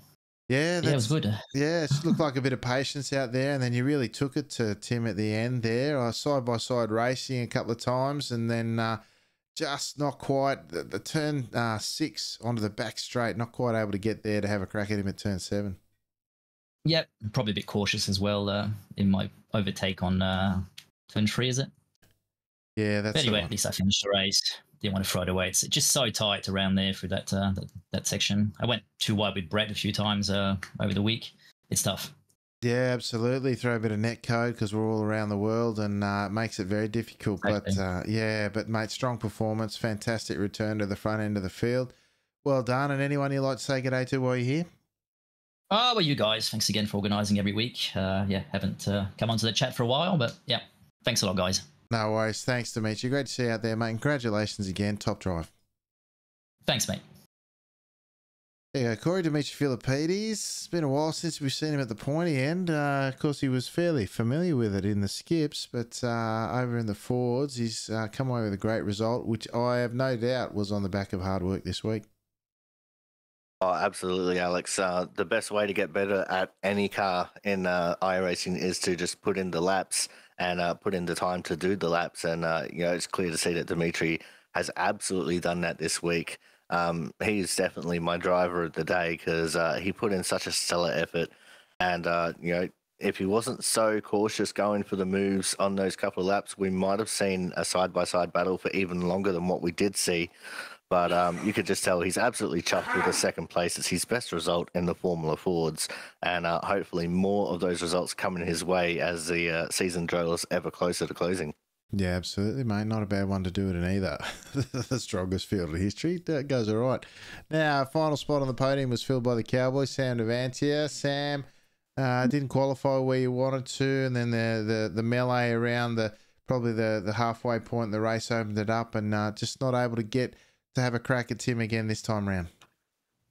Yeah, it was good. Yeah, it looked like a bit of patience out there, and then you really took it to Tim at the end there. Side by side racing a couple of times, and then just not quite the turn 6 onto the back straight. Not quite able to get there to have a crack at him at turn 7. Yep, probably a bit cautious as well in my overtake on turn 3, is it? Yeah, that's. But anyway, at least I finished the race. Didn't want to throw it away. It's just so tight around there through that section. I went too wide with Brett a few times over the week. It's tough. Yeah, absolutely. Throw a bit of net code because we're all around the world, and it makes it very difficult. But yeah, but mate, strong performance, fantastic return to the front end of the field. Well done. And anyone you'd like to say good day to while you're here? Oh, well, you guys, thanks again for organising every week. Yeah, haven't come onto the chat for a while, but yeah, thanks a lot, guys. No worries. Thanks, Dimitri. Great to see you out there, mate. Congratulations again. Top drive. Thanks, mate. There you go, Corey. Dimitri Filippidis. It's been a while since we've seen him at the pointy end. Of course, he was fairly familiar with it in the skips, but over in the Fords, he's come away with a great result, which I have no doubt was on the back of hard work this week. Oh, absolutely, Alex. The best way to get better at any car in iRacing is to just put in the laps and put in the time to do the laps. And, you know, it's clear to see that Dimitri has absolutely done that this week. He's definitely my driver of the day because he put in such a stellar effort. And, you know, if he wasn't so cautious going for the moves on those couple of laps, we might have seen a side-by-side battle for even longer than what we did see. But you could just tell he's absolutely chuffed with the second place. It's his best result in the Formula Fords. And hopefully more of those results coming his way as the season draws ever closer to closing. Yeah, absolutely, mate. Not a bad one to do it in either. The strongest field in history. That goes all right. Now, final spot on the podium was filled by the Cowboy, Sam DeVantier. Sam didn't qualify where you wanted to. And then the melee around probably the halfway point, the race opened it up and just not able to get to have a crack at Tim again this time round.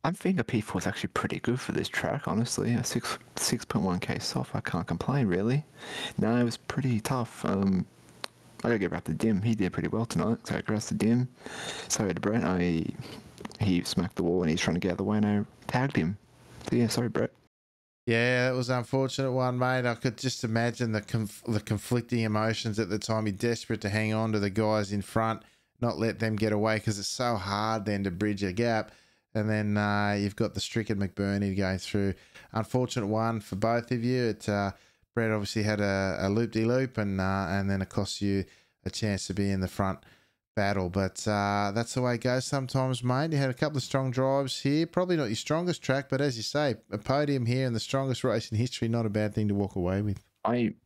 I'm thinking P4 is actually pretty good for this track, honestly. A 6.1k soft, I can't complain, really. No, it was pretty tough. I gotta give up to Dim. He did pretty well tonight, so I grabbed the Dim. So to Brett, he smacked the wall and he's trying to get out of the way and I tagged him. So yeah, sorry, Brett. Yeah, that was an unfortunate one, mate. I could just imagine the conflicting emotions at the time. You're desperate to hang on to the guys in front, not let them get away, because it's so hard then to bridge a gap. And then you've got the stricken McBurney going through. Unfortunate one for both of you. Brett obviously had a loop-de-loop and then it cost you a chance to be in the front battle. But that's the way it goes sometimes, mate. You had a couple of strong drives here. Probably not your strongest track, but as you say, a podium here in the strongest race in history, not a bad thing to walk away with. Honestly,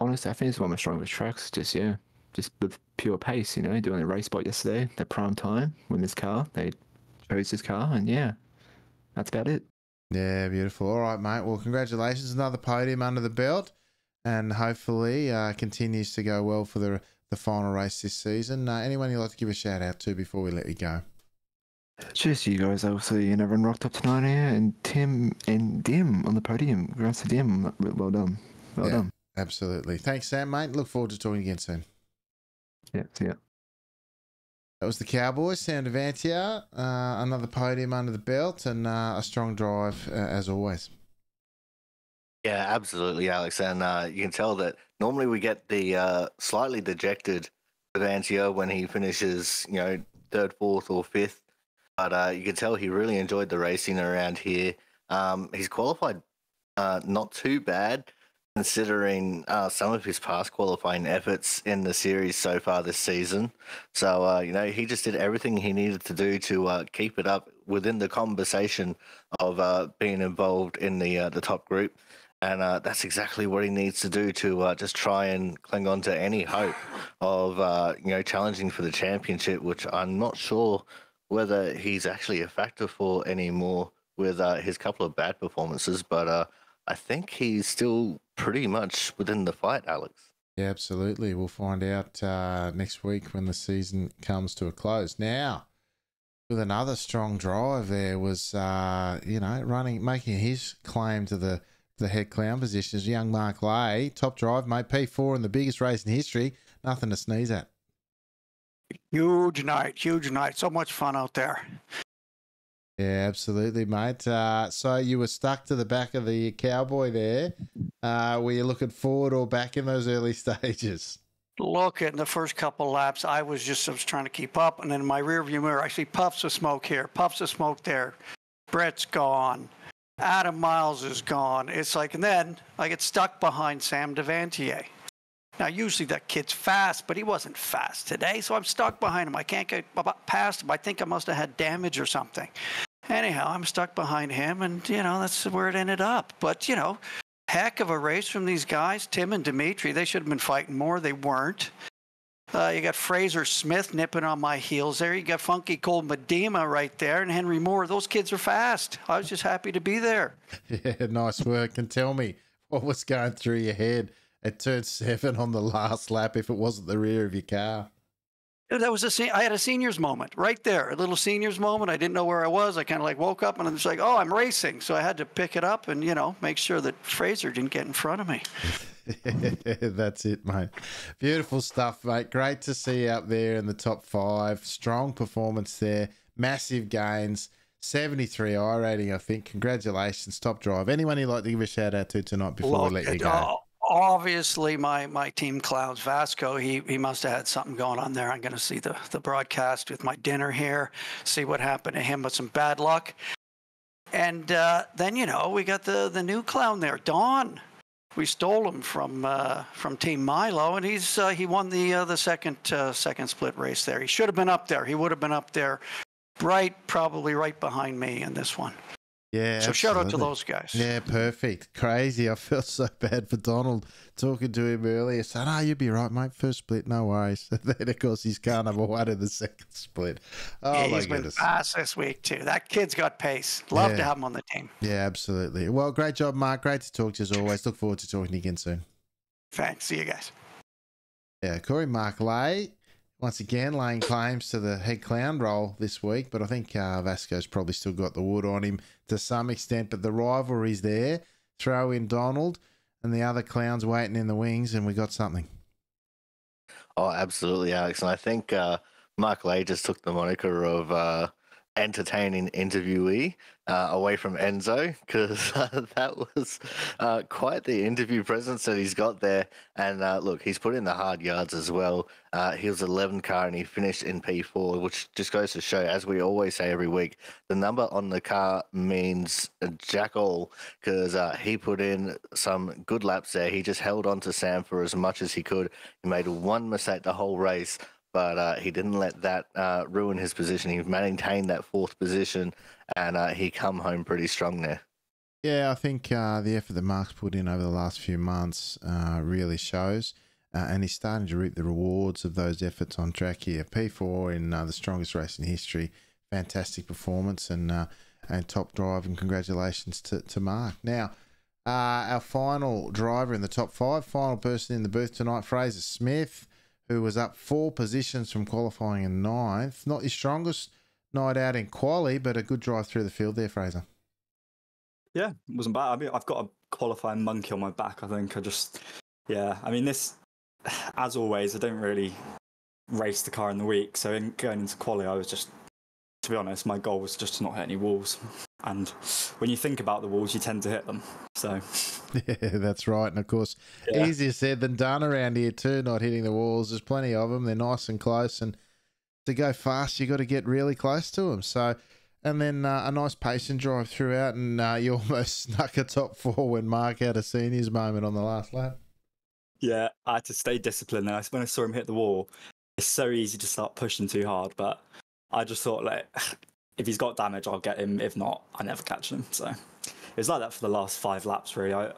I think it's one of my strongest tracks, just, yeah. Just the pure pace, you know, doing the race spot yesterday, the prime time, when this car, they chose this car, and yeah, that's about it. Yeah, beautiful. All right, mate. Well, congratulations. Another podium under the belt, and hopefully continues to go well for the final race this season. Anyone you'd like to give a shout-out to before we let you go? Cheers to you guys. Obviously, you know, everyone rocked up tonight here, and Tim and Dim on the podium. Congrats to Dim. Well done. Well done. Absolutely. Thanks, Sam, mate. Look forward to talking again soon. Yeah, see ya. That was the Cowboys, Sam DeVantier, another podium under the belt, and a strong drive as always. Yeah, absolutely, Alex. And you can tell that normally we get the slightly dejected DeVantier when he finishes, you know, third, fourth, or fifth. But you can tell he really enjoyed the racing around here. He's qualified not too bad, considering some of his past qualifying efforts in the series so far this season. So, you know, he just did everything he needed to do to keep it up within the conversation of being involved in the top group. And that's exactly what he needs to do to just try and cling on to any hope of, you know, challenging for the championship, which I'm not sure whether he's actually a factor for anymore with his couple of bad performances. But I think he's still pretty much within the fight, Alex. Yeah, absolutely. We'll find out next week when the season comes to a close. Now, with another strong drive, there was you know, making his claim to the head clown positions. Young Mark Lay, top drive, mate. P4 in the biggest race in history. Nothing to sneeze at. Huge night, huge night. So much fun out there. Yeah, absolutely, mate. So you were stuck to the back of the Cowboy there. Were you looking forward or back in those early stages? Look, at the first couple laps, I was trying to keep up, and then in my rearview mirror, I see puffs of smoke here, puffs of smoke there. Brett's gone. Adam Miles is gone. It's like, and then I get stuck behind Sam DeVantier. Now, usually that kid's fast, but he wasn't fast today, so I'm stuck behind him. I can't get past him. I think I must have had damage or something. Anyhow, I'm stuck behind him, and, you know, that's where it ended up. But, you know, heck of a race from these guys, Tim and Dimitri. They should have been fighting more. They weren't. You got Fraser Smith nipping on my heels there. You got Funky Cole Medema right there and Henry Moore. Those kids are fast. I was just happy to be there. Yeah, nice work. And tell me, what was going through your head at turn 7 on the last lap if it wasn't the rear of your car? That was I had a seniors moment right there, a little seniors moment. I didn't know where I was. I kind of like woke up and I'm just like, oh, I'm racing. So I had to pick it up and, you know, make sure that Fraser didn't get in front of me. That's it, mate. Beautiful stuff, mate. Great to see you up there in the top 5. Strong performance there. Massive gains. 73 I rating, I think. Congratulations. Top drive. Anyone you'd like to give a shout out to tonight before we let you go? Obviously, my team clowns, Vasco, he must have had something going on there. I'm going to see the broadcast with my dinner here, see what happened to him, but some bad luck. And then, you know, we got the new clown there, Don. We stole him from Team Milo, and he's he won the second split race there. He should have been up there. He would have been up there, probably right behind me in this one. Yeah, so absolutely. Shout out to those guys. Yeah, perfect. Crazy. I felt so bad for Donald talking to him earlier. Said, oh, you'll be right, mate. First split, no worries. And then, of course, he's car number 1 in the second split. Oh, yeah, he's been fast this week, too. That kid's got pace. Love to have him on the team. Yeah, absolutely. Well, great job, Mark. Great to talk to you as always. Look forward to talking to you again soon. Thanks. See you guys. Yeah, Corey Markley. Once again, laying claims to the head clown role this week, but I think Vasco's probably still got the wood on him to some extent, but the rivalry's there. Throw in Donald and the other clowns waiting in the wings, and we got something. Oh, absolutely, Alex. And I think Mark Lay just took the moniker of entertaining interviewee away from Enzo, because that was quite the interview presence that he's got there. And look, he's put in the hard yards as well. He was 11 car and he finished in P4, which just goes to show, as we always say every week, the number on the car means jack all, because he put in some good laps there. He just held on to Sam for as much as he could. He made one mistake the whole race, but he didn't let that ruin his position. He maintained that 4th position, and he come home pretty strong there. Yeah, I think the effort that Mark's put in over the last few months really shows, and he's starting to reap the rewards of those efforts on track here. P4 in the strongest race in history. Fantastic performance and top drive, and congratulations to Mark. Now, our final driver in the top 5, final person in the booth tonight, Fraser Smith, who was up 4 positions from qualifying in 9th. Not his strongest night out in quali, but a good drive through the field there, Fraser. Yeah, it wasn't bad. I mean, I've got a qualifying monkey on my back, I think. I mean, this, as always, I don't really race the car in the week. So in going into quali, I was just, to be honest, my goal was just to not hit any walls. And when you think about the walls, you tend to hit them. So yeah, that's right. And of course, easier said than done around here too, not hitting the walls. There's plenty of them. They're nice and close. And to go fast, you got to get really close to them. So, and then a nice patient drive throughout. And you almost snuck a top 4 when Mark had a seniors moment on the last lap. Yeah, I had to stay disciplined. And when I saw him hit the wall, it's so easy to start pushing too hard. But I just thought, like, if he's got damage, I'll get him. If not, I never catch him. So it was like that for the last 5 laps, really. I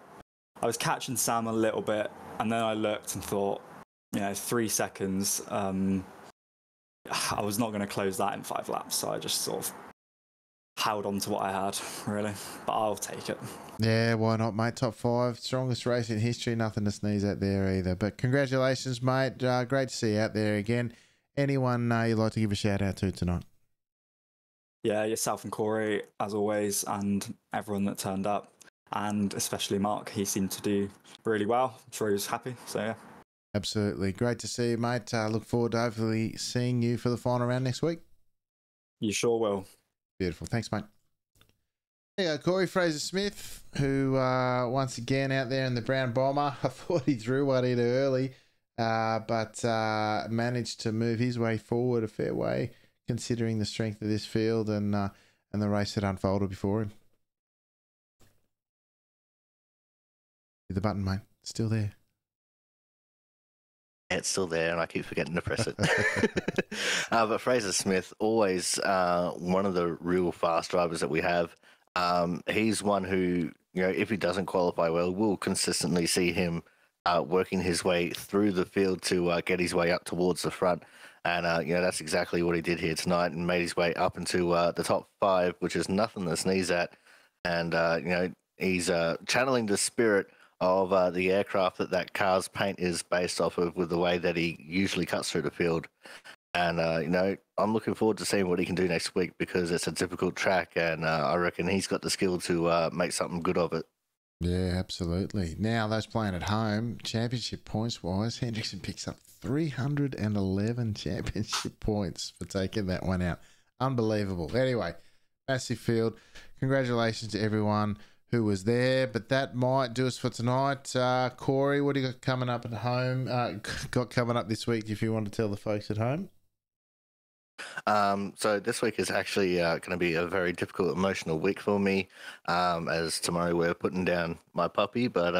was catching Sam a little bit, and then I looked and thought, you know, 3 seconds. I was not going to close that in 5 laps, so I just sort of held on to what I had, really. But I'll take it. Yeah, why not, mate? Top 5, strongest race in history. Nothing to sneeze at there either. But congratulations, mate. Great to see you out there again. Anyone you'd like to give a shout-out to tonight? Yeah, yourself and Corey, as always, and everyone that turned up, and especially Mark. He seemed to do really well. I'm sure he was happy, so yeah. Absolutely. Great to see you, mate. Look forward to hopefully seeing you for the final round next week. You sure will. Beautiful. Thanks, mate. There you go, Corey Fraser-Smith, who once again out there in the brown bomber. I thought he threw one in early, but managed to move his way forward a fair way, considering the strength of this field and the race that unfolded before him. Hit the button, mate. It's still there. It's still there, and I keep forgetting to press it. But Fraser Smith, always one of the real fast drivers that we have. He's one who, you know, if he doesn't qualify well, we'll consistently see him working his way through the field to get his way up towards the front. And, you know, that's exactly what he did here tonight and made his way up into the top five, which is nothing to sneeze at. And, you know, he's channeling the spirit of the aircraft that car's paint is based off of with the way that he usually cuts through the field. And, you know, I'm looking forward to seeing what he can do next week because it's a difficult track and I reckon he's got the skill to make something good of it. Yeah, absolutely. Now, those playing at home, championship points-wise, Hendrickson picks up 311 championship points for taking that one out. Unbelievable. Anyway, massive field. Congratulations to everyone who was there, but that might do us for tonight. Corey, what do you got coming up at home? Got coming up this week, if you want to tell the folks at home. So this week is actually going to be a very difficult emotional week for me, as tomorrow we're putting down my puppy. But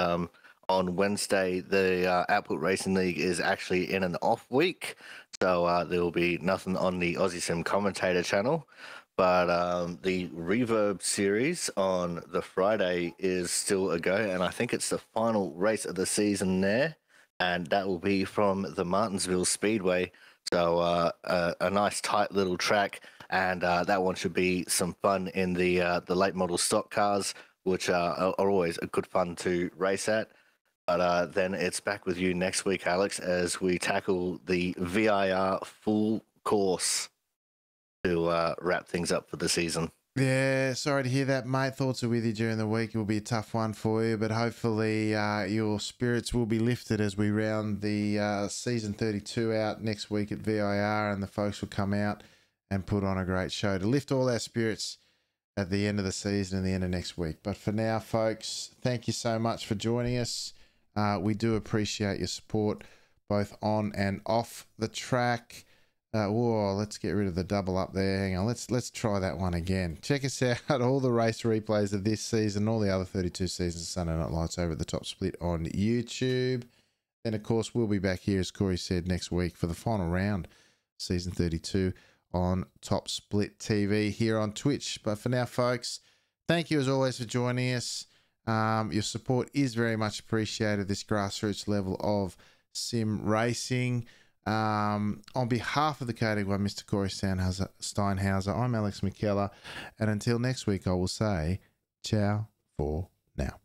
on Wednesday, the Output Racing League is actually in an off week, so there will be nothing on the Aussie Sim Commentator channel. But the Reverb series on the Friday is still a go, and I think it's the final race of the season there, and that will be from the Martinsville Speedway. So a nice tight little track, and that one should be some fun in the late model stock cars, which are always a good fun to race at. But then it's back with you next week, Alex, as we tackle the VIR full course to wrap things up for the season. Yeah, sorry to hear that, mate. Thoughts are with you during the week. It will be a tough one for you, but hopefully your spirits will be lifted as we round the season 32 out next week at VIR, and the folks will come out and put on a great show to lift all our spirits at the end of the season and the end of next week. But for now, folks, thank you so much for joining us. We do appreciate your support both on and off the track. Whoa, let's get rid of the double up there. Hang on, let's try that one again. Check us out, all the race replays of this season, all the other 32 seasons of Sunday Night Lights over at the Top Split on YouTube. Then, of course, we'll be back here, as Corey said, next week for the final round, season 32, on Top Split TV here on Twitch. But for now, folks, thank you as always for joining us. Your support is very much appreciated, this grassroots level of sim racing. On behalf of the KD1, Mr. Corey Steinhauser, I'm Alex McKellar, and until next week, I will say ciao for now.